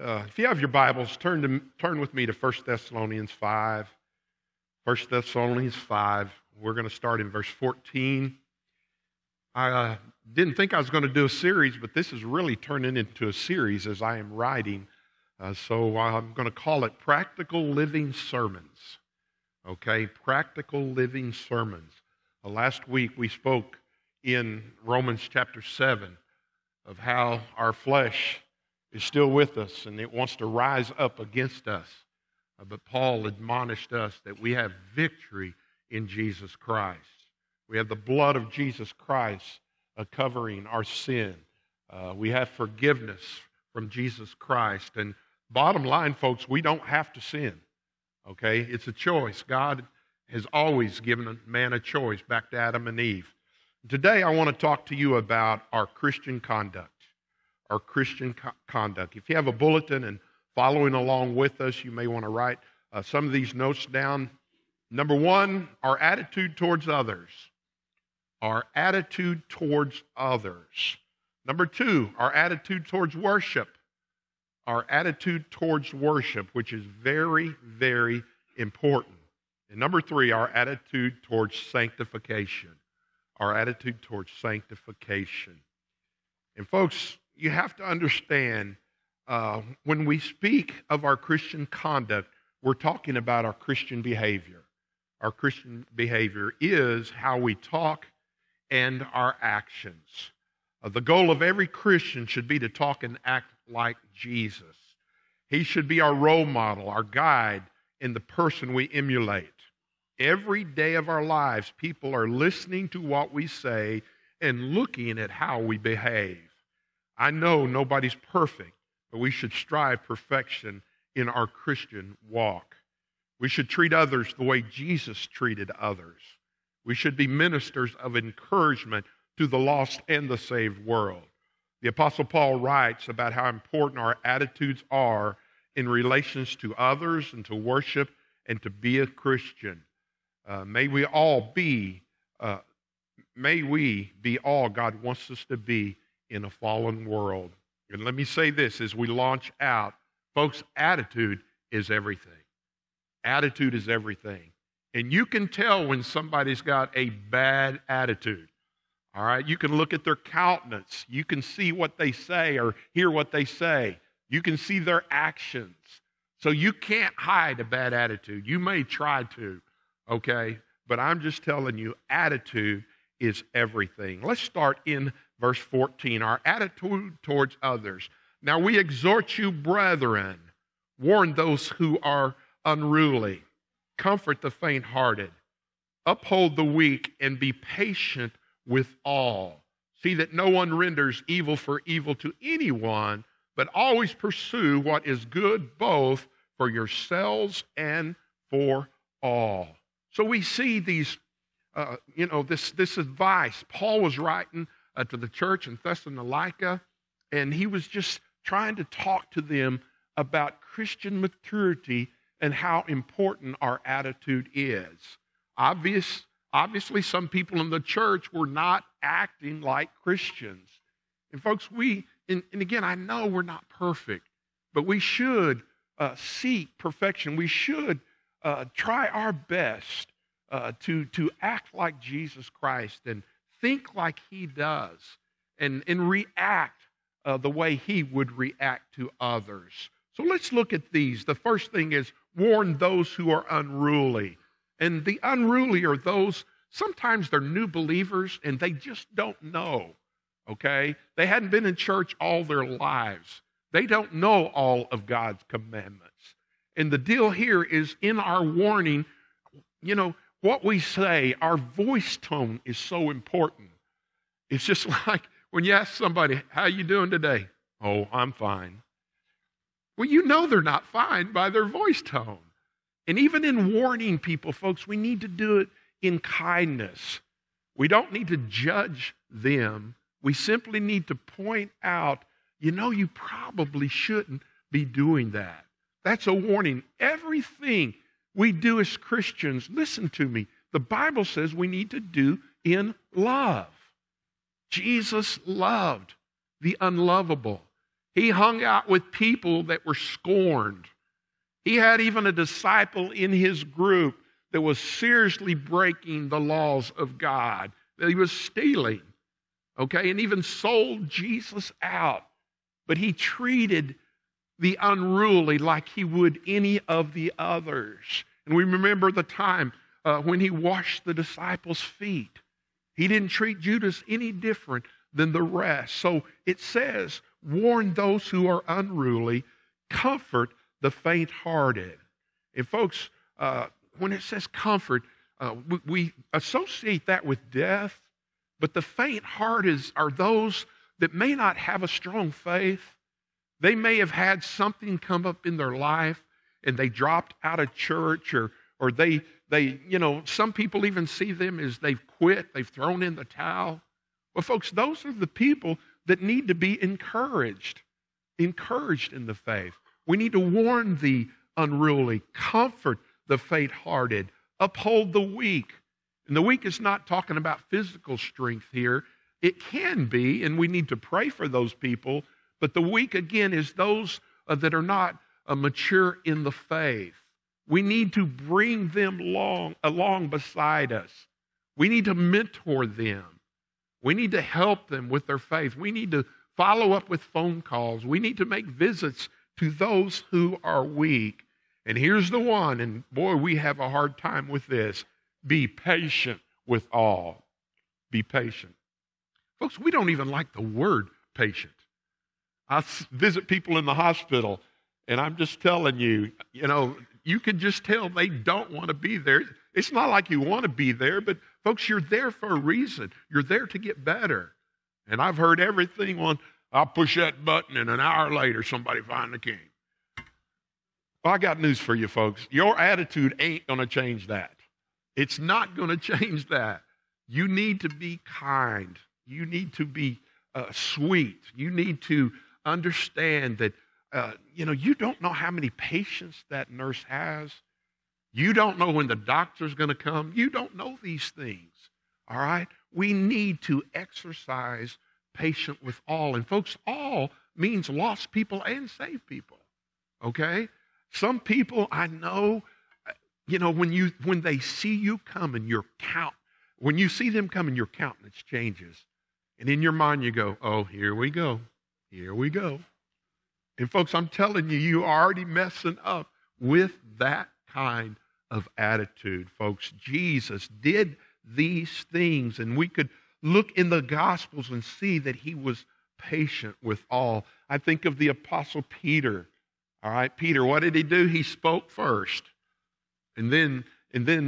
If you have your Bibles, turn with me to 1 Thessalonians 5. 1 Thessalonians 5. We're going to start in verse 14. I didn't think I was going to do a series, but this is really turning into a series as I am writing. So I'm going to call it Practical Living Sermons. Okay, Practical Living Sermons. Last week we spoke in Romans chapter 7 of how our flesh is still with us and it wants to rise up against us. But Paul admonished us that we have victory in Jesus Christ. We have the blood of Jesus Christ covering our sin. We have forgiveness from Jesus Christ. And bottom line, folks, we don't have to sin. Okay? It's a choice. God has always given man a choice back to Adam and Eve. Today I want to talk to you about our Christian conduct. Our Christian conduct. If you have a bulletin and following along with us, you may want to write some of these notes down. Number one, our attitude towards others. Our attitude towards others. Number two, our attitude towards worship. Our attitude towards worship, which is very, very important. And number three, our attitude towards sanctification. Our attitude towards sanctification. And folks, you have to understand, when we speak of our Christian conduct, we're talking about our Christian behavior. Our Christian behavior is how we talk and our actions. The goal of every Christian should be to talk and act like Jesus. He should be our role model, our guide, and the person we emulate. Every day of our lives, people are listening to what we say and looking at how we behave. I know nobody's perfect, but we should strive perfection in our Christian walk. We should treat others the way Jesus treated others. We should be ministers of encouragement to the lost and the saved world. The Apostle Paul writes about how important our attitudes are in relations to others and to worship and to be a Christian. May we be all God wants us to be in a fallen world. And let me say this as we launch out, folks, attitude is everything. Attitude is everything. And you can tell when somebody's got a bad attitude. All right? You can look at their countenance. You can see what they say or hear what they say. You can see their actions. So you can't hide a bad attitude. You may try to, okay? But I'm just telling you, attitude is everything. Let's start in verse 14, our attitude towards others. Now we exhort you, brethren, warn those who are unruly, comfort the faint-hearted, uphold the weak, and be patient with all. See that no one renders evil for evil to anyone, but always pursue what is good both for yourselves and for all. So we see these, this advice. Paul was writing to the church in Thessalonica, and he was just trying to talk to them about Christian maturity and how important our attitude is. Obviously, some people in the church were not acting like Christians. And folks, and again, I know we're not perfect, but we should seek perfection. We should try our best to act like Jesus Christ and think like he does and react the way he would react to others. So let's look at these. The first thing is warn those who are unruly. And the unruly are those, sometimes they're new believers and they just don't know, okay? They hadn't been in church all their lives. They don't know all of God's commandments. And the deal here is in our warning, what we say, our voice tone is so important. It's just like when you ask somebody, how you doing today? Oh, I'm fine. Well, you know they're not fine by their voice tone. And even in warning people, folks, we need to do it in kindness. We don't need to judge them. We simply need to point out, you probably shouldn't be doing that. That's a warning. Everything we do as Christians, listen to me, the Bible says we need to do in love. Jesus loved the unlovable. He hung out with people that were scorned. He had even a disciple in his group that was seriously breaking the laws of God, that he was stealing, okay, and even sold Jesus out. But he treated the unruly like he would any of the others. And we remember the time when he washed the disciples' feet. He didn't treat Judas any different than the rest. So it says, warn those who are unruly, comfort the faint-hearted. And folks, when it says comfort, we associate that with death, but the faint-hearted are those that may not have a strong faith. They may have had something come up in their life and they dropped out of church, or they you know, some people even see them as they've quit, they've thrown in the towel. Well, folks, those are the people that need to be encouraged in the faith. We need to warn the unruly, comfort the faint-hearted, uphold the weak. And the weak is not talking about physical strength here. It can be, and we need to pray for those people, but the weak, again, is those that are not mature in the faith. We need to bring them along beside us. We need to mentor them. We need to help them with their faith. We need to follow up with phone calls. We need to make visits to those who are weak. And here's the one, and boy, we have a hard time with this. Be patient with all. Be patient. Folks, we don't even like the word patient. I visit people in the hospital, and I'm just telling you, you know, you can just tell they don't want to be there. It's not like you want to be there, but folks, you're there for a reason. You're there to get better. And I've heard everything on, I'll push that button, and an hour later, somebody find the king. Well, I got news for you, folks. Your attitude ain't going to change that. It's not going to change that. You need to be kind. You need to be sweet. You need to understand that, you know, you don't know how many patients that nurse has. You don't know when the doctor's going to come. You don't know these things, all right? We need to exercise patient with all. And folks, all means lost people and saved people, okay? Some people I know, you know, when they see you coming, your countenance changes. And in your mind you go, oh, here we go. Here we go. And folks, I'm telling you, you are already messing up with that kind of attitude, folks. Jesus did these things, and we could look in the Gospels and see that he was patient with all. I think of the Apostle Peter. All right, Peter, what did he do? He spoke first, and then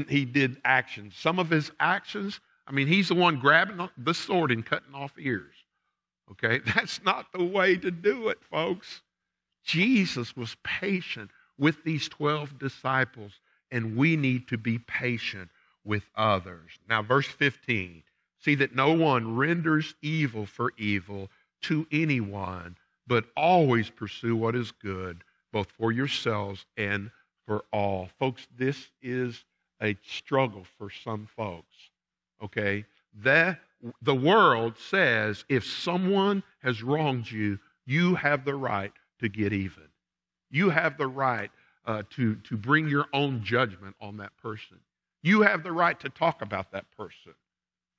he did actions. Some of his actions, I mean, he's the one grabbing the sword and cutting off ears. Okay, that's not the way to do it, folks. Jesus was patient with these 12 disciples, and we need to be patient with others. Now, verse 15, see that no one renders evil for evil to anyone, but always pursue what is good, both for yourselves and for all. Folks, this is a struggle for some folks, okay? The world says if someone has wronged you, you have the right to get even. You have the right to bring your own judgment on that person. You have the right to talk about that person.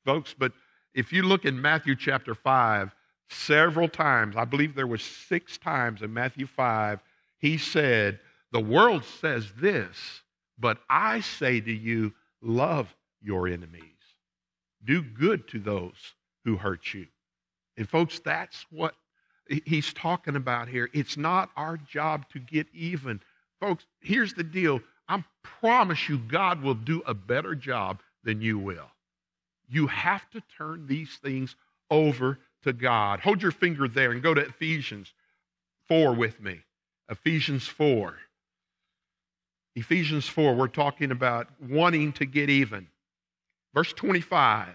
Folks, but if you look in Matthew chapter 5, several times, I believe there were 6 times in Matthew 5, he said, the world says this, but I say to you, love your enemies. Do good to those who hurt you. And folks, that's what he's talking about here. It's not our job to get even. Folks, here's the deal. I promise you God will do a better job than you will. You have to turn these things over to God. Hold your finger there and go to Ephesians 4 with me. Ephesians 4. Ephesians 4, we're talking about wanting to get even. Verse 25,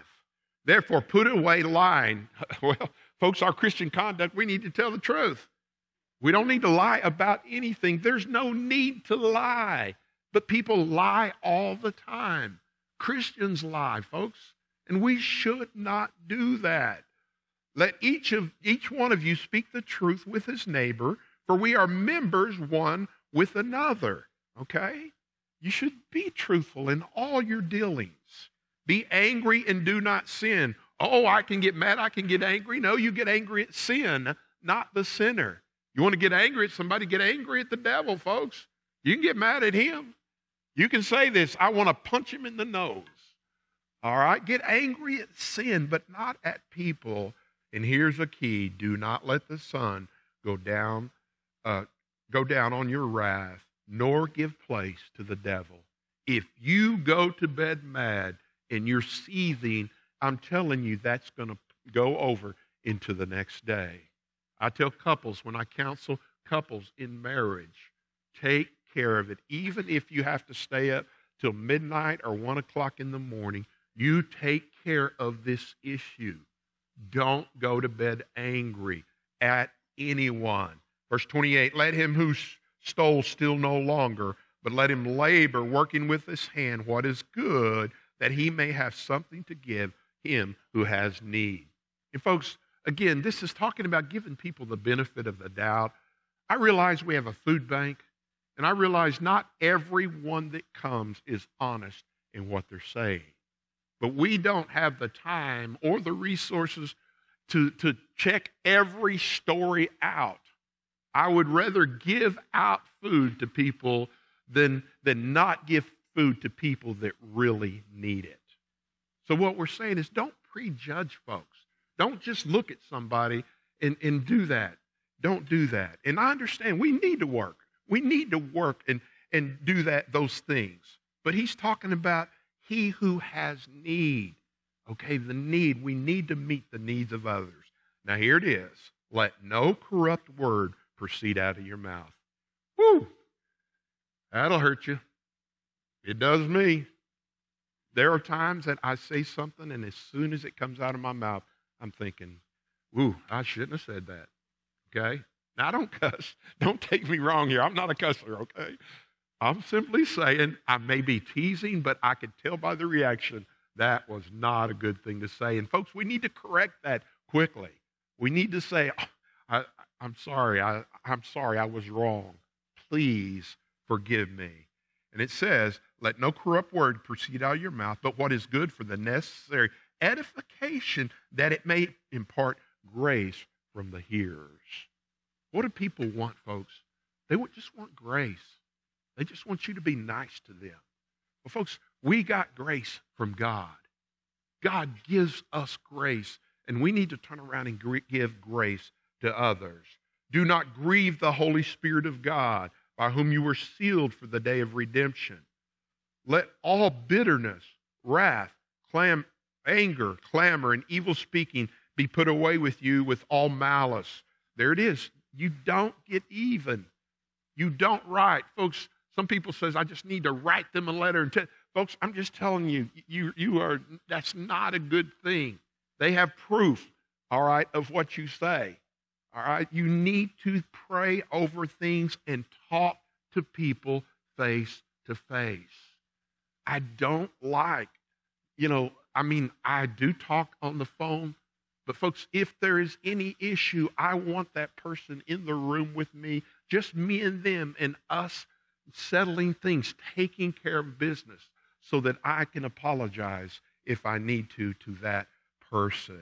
therefore put away lying. Well, folks, our Christian conduct, we need to tell the truth. We don't need to lie about anything. There's no need to lie. But people lie all the time. Christians lie, folks, and we should not do that. Let each one of you speak the truth with his neighbor, for we are members one with another. Okay? You should be truthful in all your dealings. Be angry and do not sin. Oh, I can get mad, I can get angry. No, you get angry at sin, not the sinner. You want to get angry at somebody, get angry at the devil, folks. You can get mad at him. You can say this, I want to punch him in the nose. All right? Get angry at sin, but not at people. And here's a key, do not let the sun go down on your wrath, nor give place to the devil. If you go to bed mad and you're seething, I'm telling you that's going to go over into the next day. I tell couples, when I counsel couples in marriage, take care of it. Even if you have to stay up till midnight or 1 o'clock in the morning, you take care of this issue. Don't go to bed angry at anyone. Verse 28, let him who stole steal no longer, but let him labor, working with his hand what is good, that he may have something to give him who has need. And folks, again, this is talking about giving people the benefit of the doubt. I realize we have a food bank, and I realize not everyone that comes is honest in what they're saying. But we don't have the time or the resources to check every story out. I would rather give out food to people than not give food to people that really need it. So what we're saying is don't prejudge folks. Don't just look at somebody and do that. Don't do that. And I understand we need to work. We need to work and do that, those things. But he's talking about he who has need. Okay, the need. We need to meet the needs of others. Now here it is. Let no corrupt word proceed out of your mouth. Woo! That'll hurt you. It does me. There are times that I say something, and as soon as it comes out of my mouth, I'm thinking, woo, I shouldn't have said that. Okay? Now, I don't cuss. Don't take me wrong here. I'm not a cusser, okay? I'm simply saying I may be teasing, but I could tell by the reaction that was not a good thing to say. And folks, we need to correct that quickly. We need to say, oh, I'm sorry, I was wrong. Please forgive me. And it says, let no corrupt word proceed out of your mouth, but what is good for the necessary edification, that it may impart grace from the hearers. What do people want, folks? They just want grace. They just want you to be nice to them. Well, folks, we got grace from God. God gives us grace, and we need to turn around and give grace to others. Do not grieve the Holy Spirit of God, by whom you were sealed for the day of redemption. Let all bitterness, wrath, anger, clamor, and evil speaking be put away with you with all malice. There it is. You don't get even. You don't write. Folks, some people say, I just need to write them a letter. Folks, I'm just telling you, that's not a good thing. They have proof, all right, of what you say. All right? You need to pray over things and talk to people face to face. I don't like, I do talk on the phone, but folks, if there is any issue, I want that person in the room with me, just me and them and us settling things, taking care of business so that I can apologize if I need to that person.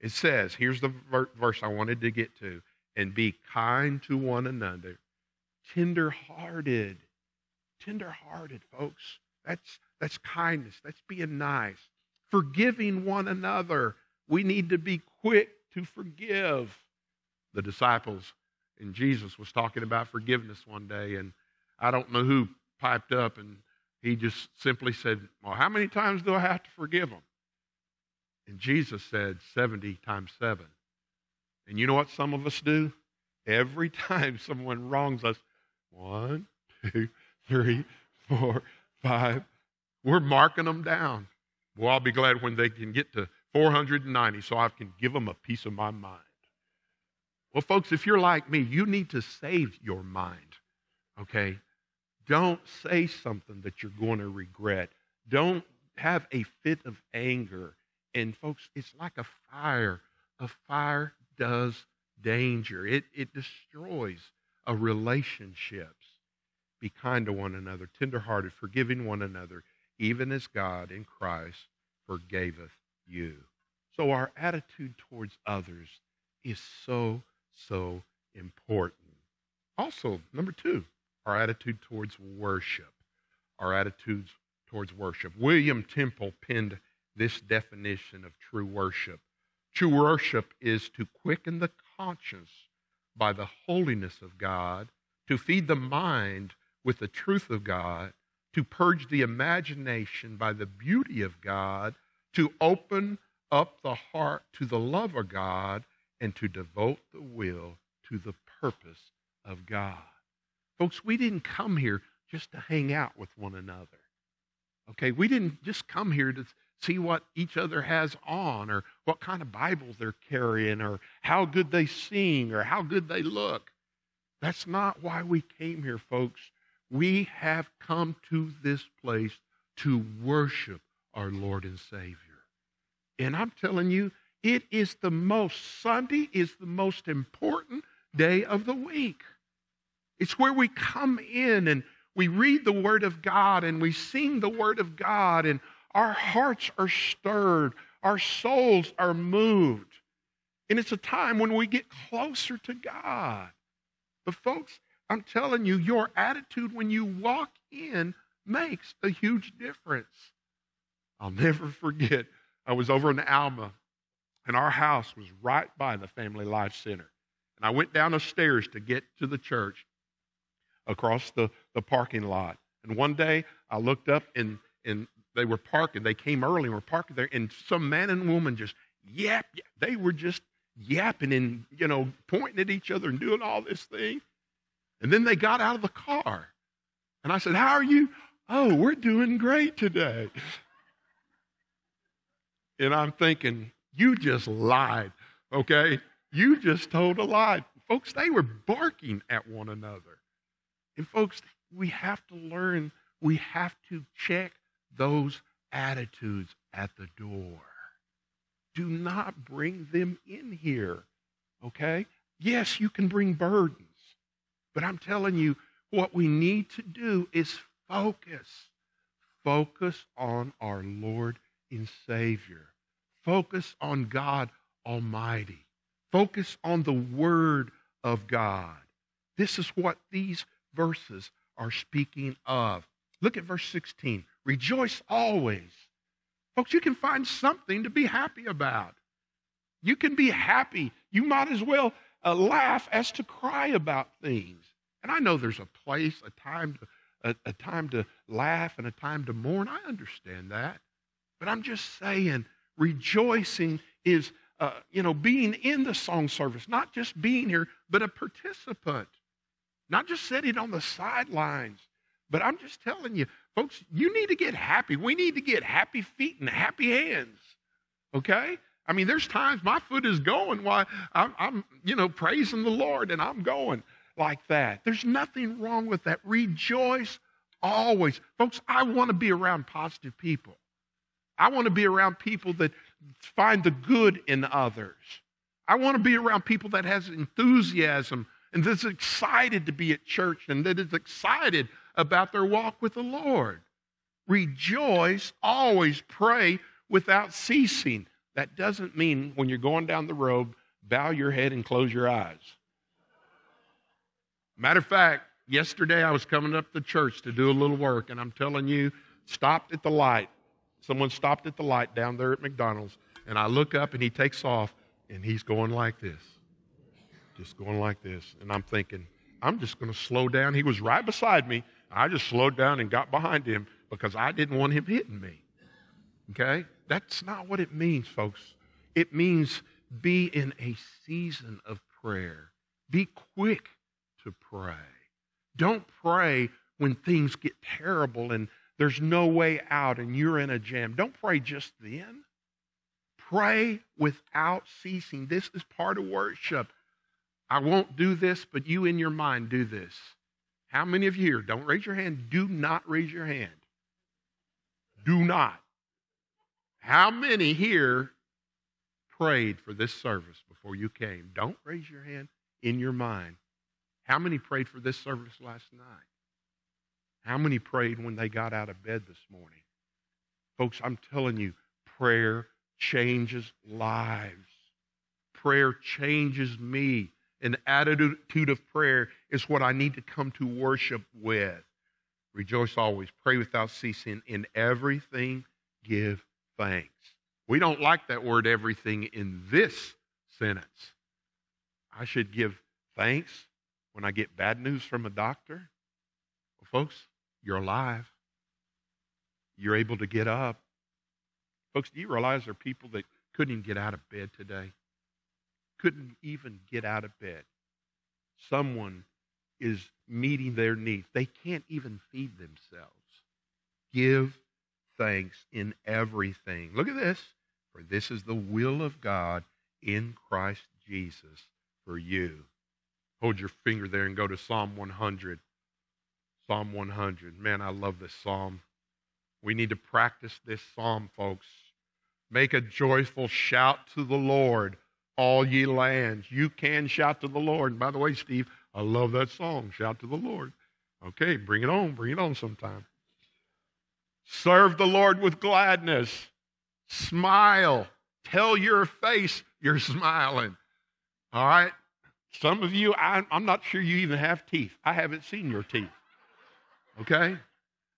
It says, here's the verse I wanted to get to, and be kind to one another, tenderhearted, folks. That's kindness. That's being nice. Forgiving one another. We need to be quick to forgive. The disciples and Jesus was talking about forgiveness one day, and I don't know who piped up, and he just simply said, well, how many times do I have to forgive them? And Jesus said 70 times 7. And you know what some of us do? Every time someone wrongs us, 1, 2, 3, 4, 5, we're marking them down. Well, I'll be glad when they can get to 490 so I can give them a piece of my mind. Well, folks, if you're like me, you need to save your mind, okay? Don't say something that you're going to regret. Don't have a fit of anger. And folks, it's like a fire of fire does danger. It destroys a relationships. Be kind to one another, tenderhearted, forgiving one another, even as God in Christ forgaveth you. So our attitude towards others is so important. Also, number two, our attitude towards worship. Our attitudes towards worship. William Temple penned this definition of true worship. True worship is to quicken the conscience by the holiness of God, to feed the mind with the truth of God, to purge the imagination by the beauty of God, to open up the heart to the love of God, and to devote the will to the purpose of God. Folks, we didn't come here just to hang out with one another. Okay, we didn't just come here to see what each other has on or what kind of Bibles they're carrying or how good they sing or how good they look. That's not why we came here, folks. We have come to this place to worship our Lord and Savior. And I'm telling you, Sunday is the most important day of the week. It's where we come in and we read the Word of God and we sing the Word of God and our hearts are stirred. Our souls are moved. And it's a time when we get closer to God. But folks, I'm telling you, your attitude when you walk in makes a huge difference. I'll never forget, I was over in Alma, and our house was right by the Family Life Center. And I went down the stairs to get to the church across the parking lot. And one day, I looked up, and they were parking. They came early and were parking there, and some man and woman just yap. They were just yapping and, pointing at each other and doing all this thing. And then they got out of the car. And I said, "How are you?" "Oh, we're doing great today." And I'm thinking, you just lied, okay? You just told a lie. Folks, they were barking at one another. And folks, we have to learn, we have to check those attitudes at the door. Do not bring them in here, okay? Yes, you can bring burdens, but I'm telling you, what we need to do is focus. Focus on our Lord and Savior. Focus on God Almighty. Focus on the Word of God. This is what these verses are speaking of. Look at verse 16. Rejoice always. Folks, you can find something to be happy about. You can be happy. You might as well laugh as to cry about things. And I know there's a place, a time to laugh and a time to mourn. I understand that. But I'm just saying, rejoicing is, being in the song service, not just being here, but a participant, not just sitting on the sidelines. But I'm just telling you, folks, you need to get happy. We need to get happy feet and happy hands, okay? I mean, there's times my foot is going while I'm praising the Lord, and I'm going like that. There's nothing wrong with that. Rejoice always. Folks, I want to be around positive people. I want to be around people that find the good in others. I want to be around people that has enthusiasm and that's excited to be at church and that is excited about their walk with the Lord. Rejoice always. Pray without ceasing. That doesn't mean when you're going down the road, bow your head and close your eyes. Matter of fact, yesterday I was coming up to church to do a little work, and I'm telling you, stopped at the light. Someone stopped at the light down there at McDonald's, and I look up and he takes off, and he's going like this. Just going like this. And I'm thinking, I'm just going to slow down. He was right beside me. I just slowed down and got behind him because I didn't want him hitting me. Okay? That's not what it means, folks. It means be in a season of prayer. Be quick to pray. Don't pray when things get terrible and there's no way out and you're in a jam. Don't pray just then. Pray without ceasing. This is part of worship. I won't do this, but you in your mind do this. How many of you here? Don't raise your hand. Do not raise your hand. Do not. How many here prayed for this service before you came? Don't raise your hand in your mind. How many prayed for this service last night? How many prayed when they got out of bed this morning? Folks, I'm telling you, prayer changes lives. Prayer changes me. An attitude of prayer is what I need to come to worship with. Rejoice always, pray without ceasing, in everything give thanks. We don't like that word everything in this sentence. I should give thanks when I get bad news from a doctor. Well, folks, you're alive. You're able to get up. Folks, do you realize there are people that couldn't even get out of bed today? Couldn't even get out of bed. Someone is meeting their needs. They can't even feed themselves. Give thanks in everything. Look at this. For this is the will of God in Christ Jesus for you. Hold your finger there and go to Psalm 100. Psalm 100. Man, I love this psalm. We need to practice this psalm, folks. Make a joyful shout to the Lord, all ye lands. You can shout to the Lord. And by the way, Steve, I love that song, Shout to the Lord. Okay, bring it on sometime. Serve the Lord with gladness. Smile. Tell your face you're smiling. All right? Some of you, I'm not sure you even have teeth. I haven't seen your teeth. Okay?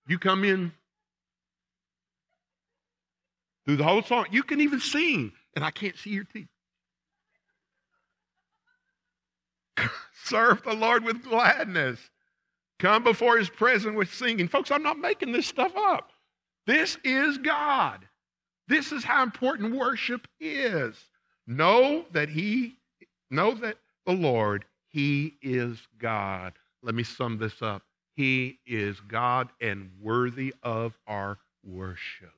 You come in through the whole song. You can even sing, and I can't see your teeth. Serve the Lord with gladness. Come before his presence with singing. Folks, I'm not making this stuff up. This is God. This is how important worship is. Know that the Lord, he is God. Let me sum this up. He is God and worthy of our worship.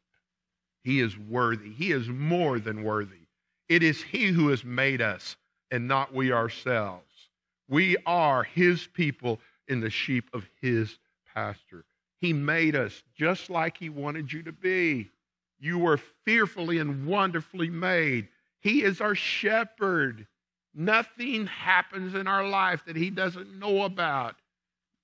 He is worthy. He is more than worthy. It is he who has made us and not we ourselves. We are his people in the sheep of his pasture. He made us just like he wanted you to be. You were fearfully and wonderfully made. He is our shepherd. Nothing happens in our life that he doesn't know about.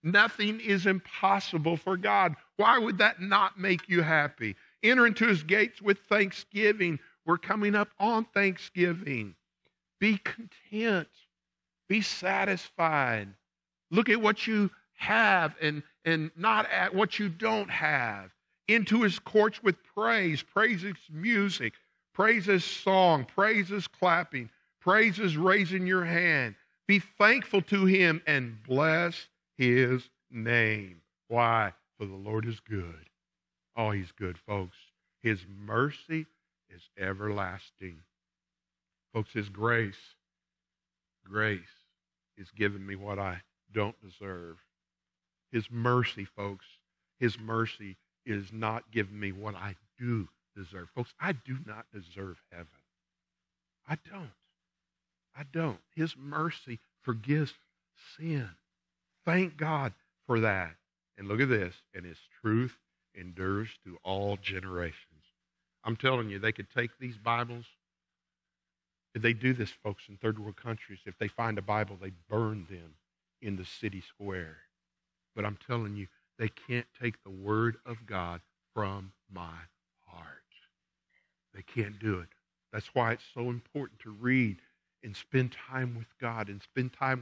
Nothing is impossible for God. Why would that not make you happy? Enter into his gates with thanksgiving. We're coming up on Thanksgiving. Be content. Be satisfied. Look at what you have and not at what you don't have. Into his courts with praise. Praise is music. Praise is song. Praise is clapping. Praise is raising your hand. Be thankful to him and bless his name. Why? For the Lord is good. Oh, he's good, folks. His mercy is everlasting. Folks, his grace is giving me what I don't deserve. His mercy, folks, his mercy is not giving me what I do deserve. Folks, I do not deserve heaven. I don't. His mercy forgives sin. Thank God for that. And look at this. And his truth endures to all generations. I'm telling you, they could take these Bibles. They do this, folks, in third world countries. If they find a Bible, they burn them in the city square. But I'm telling you, they can't take the word of God from my heart. They can't do it. That's why it's so important to read and spend time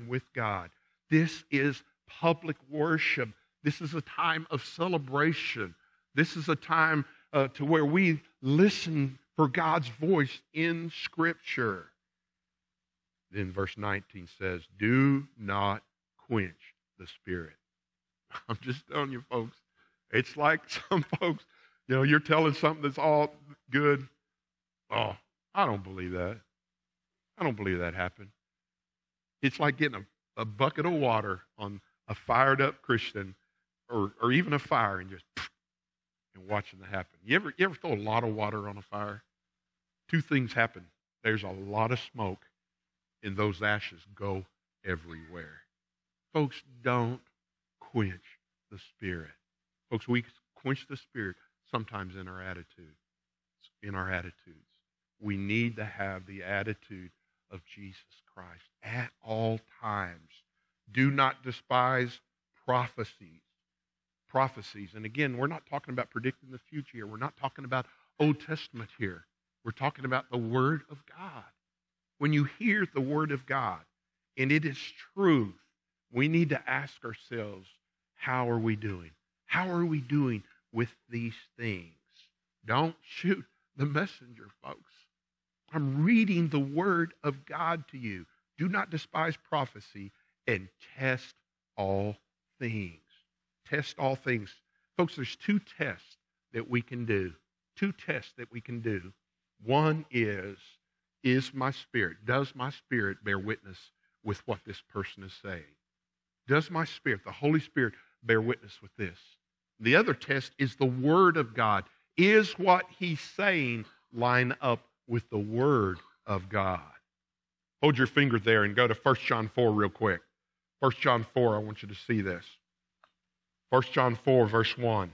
with God This is public worship. This is a time of celebration. This is a time to where we listen for God's voice in Scripture. Then verse 19 says, do not quench the Spirit. I'm just telling you, folks, it's like some folks, you know, you're telling something that's all good. Oh, I don't believe that. I don't believe that happened. It's like getting a bucket of water on a fired up Christian or even a fire and just and watching that happen. You ever throw a lot of water on a fire? Two things happen. There's a lot of smoke, and those ashes go everywhere. Folks, don't quench the Spirit. Folks, we quench the Spirit sometimes in our attitudes. we need to have the attitude of Jesus Christ at all times. Do not despise prophecies. And again, we're not talking about predicting the future here. We're not talking about Old Testament here. We're talking about the Word of God. When you hear the Word of God, and it is truth, we need to ask ourselves, how are we doing? How are we doing with these things? Don't shoot the messenger, folks. I'm reading the Word of God to you. Do not despise prophecy, and test all things. Test all things. Folks, there's two tests that we can do. One is my spirit, does my spirit bear witness with what this person is saying? Does my spirit, the Holy Spirit, bear witness with this? The other test is the Word of God. Is what he's saying line up with the Word of God? Hold your finger there and go to 1 John 4 real quick. 1 John 4, I want you to see this. 1 John 4, verse 1.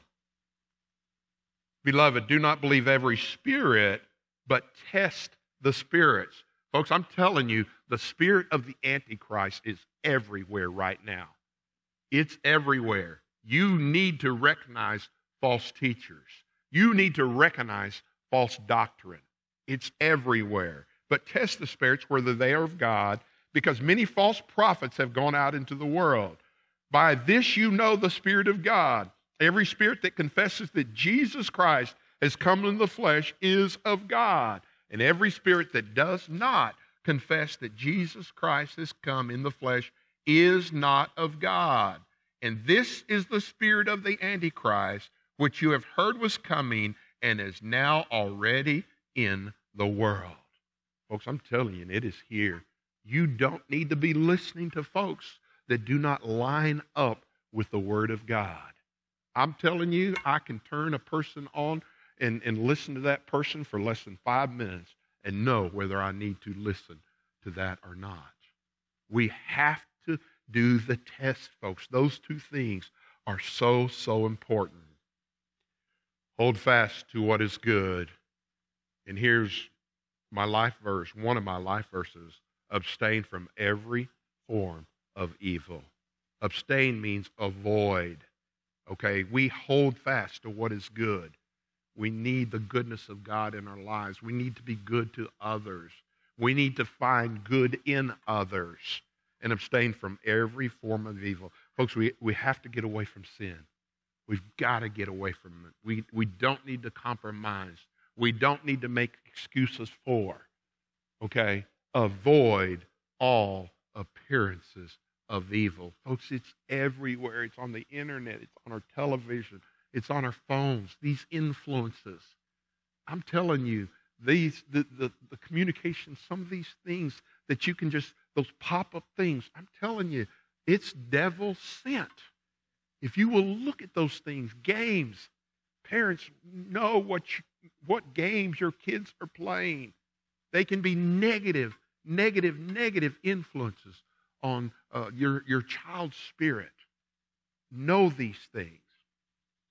Beloved, do not believe every spirit, but test the spirits. Folks, I'm telling you, the spirit of the Antichrist is everywhere right now. It's everywhere. You need to recognize false teachers. You need to recognize false doctrine. It's everywhere. But test the spirits whether they are of God, because many false prophets have gone out into the world. By this you know the Spirit of God. Every spirit that confesses that Jesus Christ has come in the flesh is of God. And every spirit that does not confess that Jesus Christ has come in the flesh is not of God. And this is the spirit of the Antichrist, which you have heard was coming and is now already in the world. Folks, I'm telling you, it is here. You don't need to be listening to folks that do not line up with the Word of God. I'm telling you, I can turn a person on and listen to that person for less than 5 minutes and know whether I need to listen to that or not. We have to do the test, folks. Those two things are so, so important. Hold fast to what is good. And here's my life verse, one of my life verses: abstain from every form of evil. Abstain means avoid. Okay, we hold fast to what is good. We need the goodness of God in our lives. We need to be good to others. We need to find good in others and abstain from every form of evil. Folks, we have to get away from sin. We've got to get away from it. We don't need to compromise. We don't need to make excuses for. Okay? Avoid all appearances of evil. Folks, it's everywhere. It's on the internet. It's on our television. It's on our phones. These influences. I'm telling you, the communication, some of these things that you can just, those pop-up things, I'm telling you, it's devil sent. If you will look at those things, games, parents know what games your kids are playing. They can be negative influences on your child's spirit. Know these things.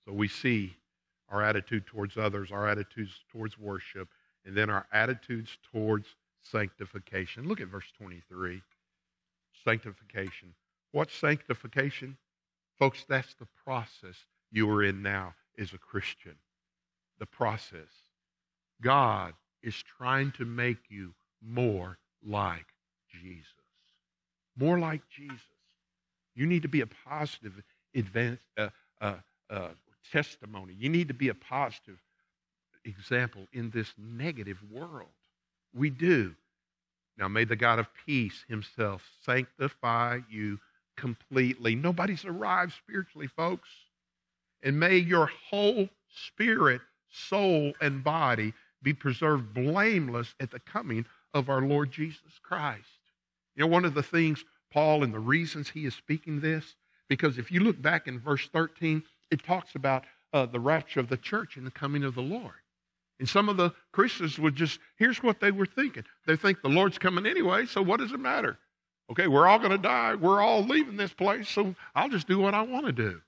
So we see our attitude towards others, our attitudes towards worship, and then our attitudes towards sanctification. Look at verse 23. Sanctification. What's sanctification? Folks, that's the process you are in now as a Christian. The process. God is trying to make you more like Jesus. More like Jesus. You need to be a positive testimony. You need to be a positive example in this negative world. We do. Now may the God of peace himself sanctify you completely. Nobody's arrived spiritually, folks. And may your whole spirit, soul, and body be preserved blameless at the coming of our Lord Jesus Christ. You know, one of the things, Paul, and the reasons he is speaking this, because if you look back in verse 13, it talks about the rapture of the church and the coming of the Lord. And some of the Christians would just, here's what they were thinking. They think the Lord's coming anyway, so what does it matter? Okay, we're all going to die. We're all leaving this place, so I'll just do what I want to do.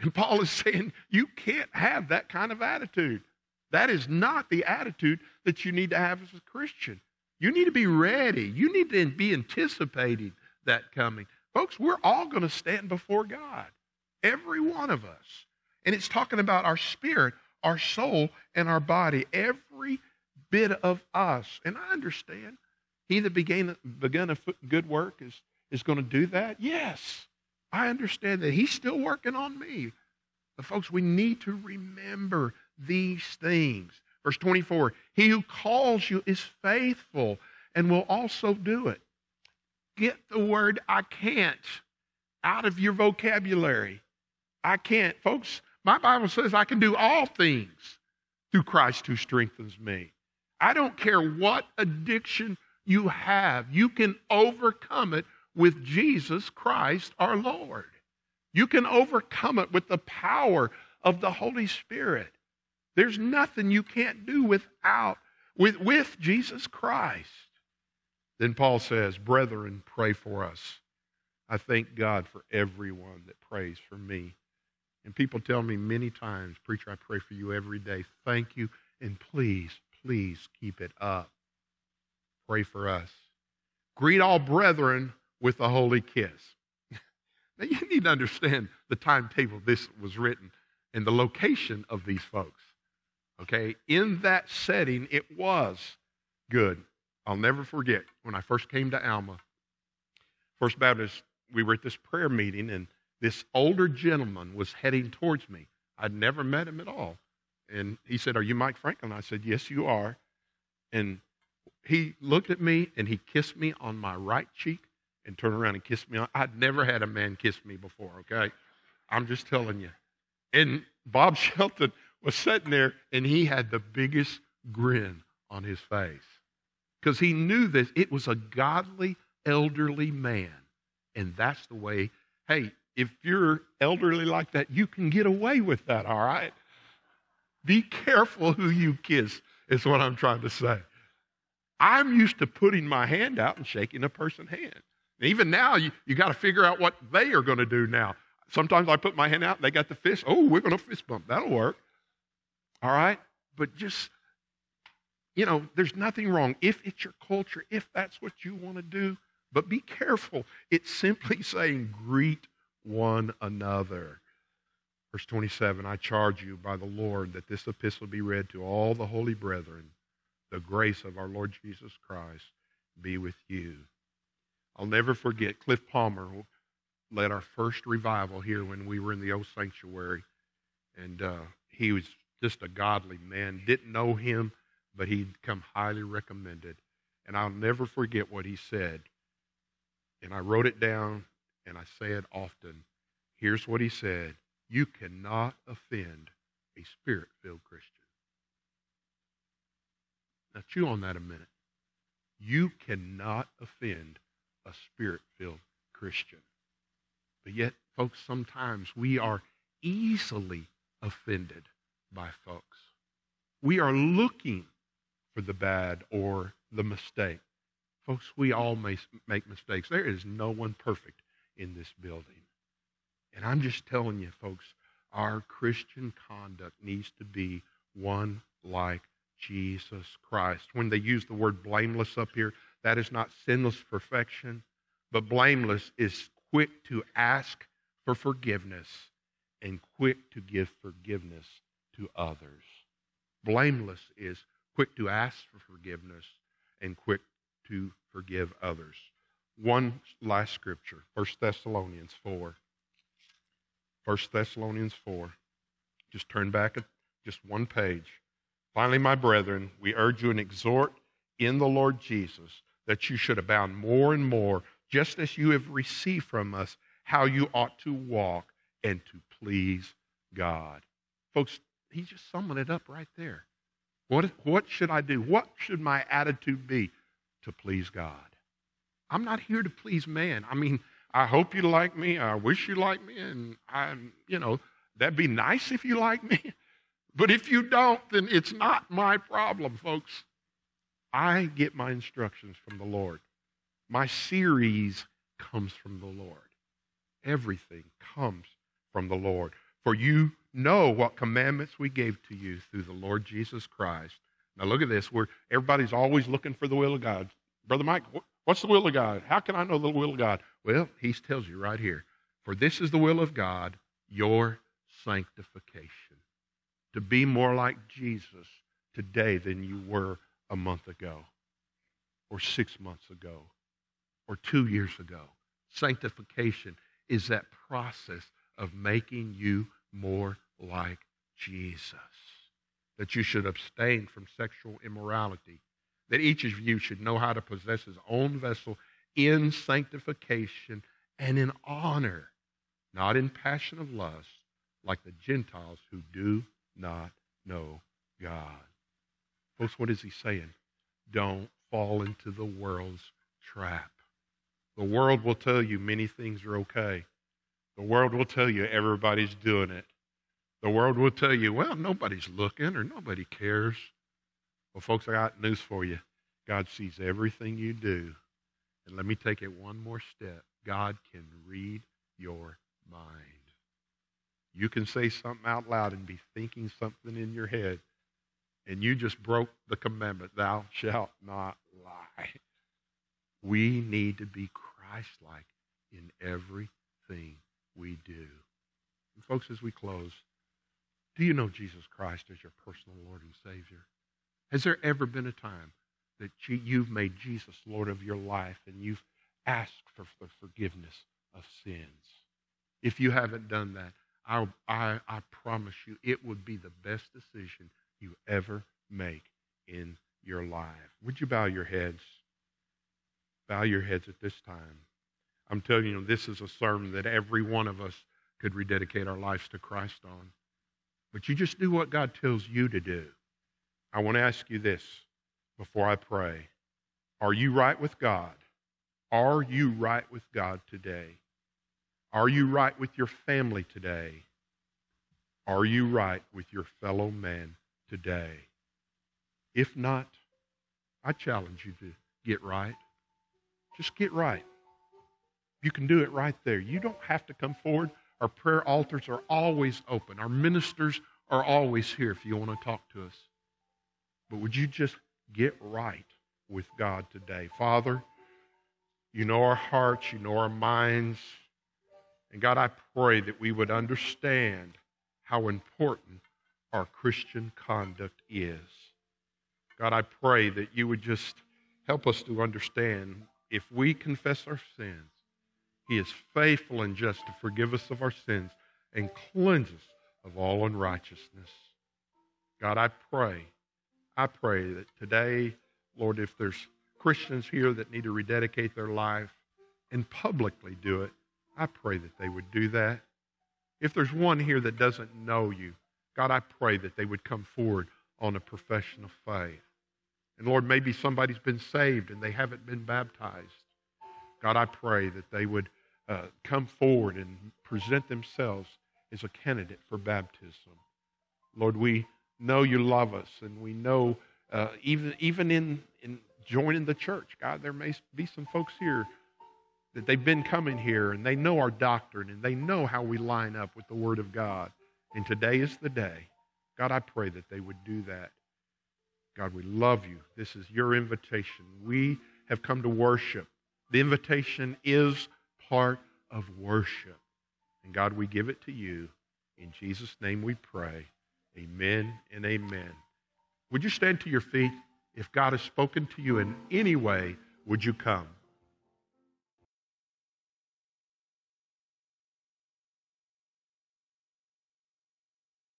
And Paul is saying, you can't have that kind of attitude. That is not the attitude that you need to have as a Christian. You need to be ready. You need to be anticipating that coming. Folks, we're all going to stand before God, every one of us. And it's talking about our spirit, our soul, and our body, every bit of us. And I understand he that begun a good work is going to do that. Yes, I understand that. He's still working on me. But folks, we need to remember these things. Verse 24, he who calls you is faithful and will also do it. Get the word I can't out of your vocabulary. I can't. Folks, my Bible says I can do all things through Christ who strengthens me. I don't care what addiction you have. You can overcome it with Jesus Christ our Lord. You can overcome it with the power of the Holy Spirit. There's nothing you can't do without, with Jesus Christ. Then Paul says, brethren, pray for us. I thank God for everyone that prays for me. And people tell me many times, preacher, I pray for you every day. Thank you, and please, please keep it up. Pray for us. Greet all brethren with a holy kiss. Now, you need to understand the timetable this was written and the location of these folks. Okay, in that setting, it was good. I'll never forget when I first came to Alma, First Baptist, we were at this prayer meeting, and this older gentleman was heading towards me. I'd never met him at all. And he said, are you Mike Franklin? I said, yes, you are. And he looked at me, and he kissed me on my right cheek and turned around and kissed me on. I'd never had a man kiss me before, okay? I'm just telling you. And Bob Shelton was sitting there, and he had the biggest grin on his face because he knew that it was a godly, elderly man. And that's the way, hey, if you're elderly like that, you can get away with that, all right? Be careful who you kiss is what I'm trying to say. I'm used to putting my hand out and shaking a person's hand. And even now, you got to figure out what they are going to do now. Sometimes I put my hand out, and they got the fist. Oh, we're going to fist bump. That'll work. All right? But just, you know, there's nothing wrong. If it's your culture, if that's what you want to do, but be careful. It's simply saying greet one another. Verse 27, I charge you by the Lord that this epistle be read to all the holy brethren. The grace of our Lord Jesus Christ be with you. I'll never forget Cliff Palmer led our first revival here when we were in the old sanctuary. And he was just a godly man. Didn't know him, but he'd come highly recommended. And I'll never forget what he said. And I wrote it down, and I say it often. Here's what he said. You cannot offend a spirit-filled Christian. Now chew on that a minute. You cannot offend a spirit-filled Christian. But yet, folks, sometimes we are easily offended by folks. We are looking for the bad or the mistake. Folks, we all make mistakes. There is no one perfect in this building. And I'm just telling you, folks, our Christian conduct needs to be one like Jesus Christ. When they use the word blameless up here, that is not sinless perfection, but blameless is quick to ask for forgiveness and quick to give forgiveness to others. Blameless is quick to ask for forgiveness and quick to forgive others. One last scripture, 1 Thessalonians 4. 1 Thessalonians 4. Just turn back just one page. Finally, my brethren, we urge you and exhort in the Lord Jesus that you should abound more and more, just as you have received from us, how you ought to walk and to please God. Folks, he's just summing it up right there. What should I do? What should my attitude be? To please God. I'm not here to please man. I mean, I hope you like me. I wish you like me. And, that'd be nice if you like me. But if you don't, then it's not my problem, folks. I get my instructions from the Lord. My series comes from the Lord. Everything comes from the Lord. For you know what commandments we gave to you through the Lord Jesus Christ. Now look at this. Everybody's always looking for the will of God. Brother Mike, what's the will of God? How can I know the will of God? Well, he tells you right here, for this is the will of God, your sanctification, to be more like Jesus today than you were a month ago or 6 months ago or 2 years ago. Sanctification is that process of making you more like Jesus, that you should abstain from sexual immorality, that each of you should know how to possess his own vessel in sanctification and in honor, not in passion of lust, like the Gentiles who do not know God. Folks, what is he saying? Don't fall into the world's trap. The world will tell you many things are okay. The world will tell you everybody's doing it. The world will tell you, well, nobody's looking or nobody cares. Well, folks, I got news for you. God sees everything you do. And let me take it one more step. God can read your mind. You can say something out loud and be thinking something in your head, and you just broke the commandment, thou shalt not lie. We need to be Christ-like in everything we do. And folks, as we close, do you know Jesus Christ as your personal Lord and Savior? Has there ever been a time that you've made Jesus Lord of your life and you've asked for the forgiveness of sins? If you haven't done that, I promise you it would be the best decision you ever make in your life. Would you bow your heads? Bow your heads at this time. I'm telling you, this is a sermon that every one of us could rededicate our lives to Christ on. But you just do what God tells you to do. I want to ask you this before I pray. Are you right with God? Are you right with God today? Are you right with your family today? Are you right with your fellow man today? If not, I challenge you to get right. Just get right. You can do it right there. You don't have to come forward. Our prayer altars are always open. Our ministers are always here if you want to talk to us. But would you just get right with God today? Father, you know our hearts, you know our minds. And God, I pray that we would understand how important our Christian conduct is. God, I pray that you would just help us to understand if we confess our sins, he is faithful and just to forgive us of our sins and cleanse us of all unrighteousness. God, I pray that today, Lord, if there's Christians here that need to rededicate their life and publicly do it, I pray that they would do that. If there's one here that doesn't know you, God, I pray that they would come forward on a profession of faith. And Lord, maybe somebody's been saved and they haven't been baptized. God, I pray that they would come forward and present themselves as a candidate for baptism. Lord, we know you love us, and we know even in joining the church, God, there may be some folks here that they've been coming here, and they know our doctrine, and they know how we line up with the Word of God. And today is the day. God, I pray that they would do that. God, we love you. This is your invitation. We have come to worship. The invitation is part of worship. And God, we give it to you. In Jesus' name we pray. Amen and amen. Would you stand to your feet? If God has spoken to you in any way, would you come?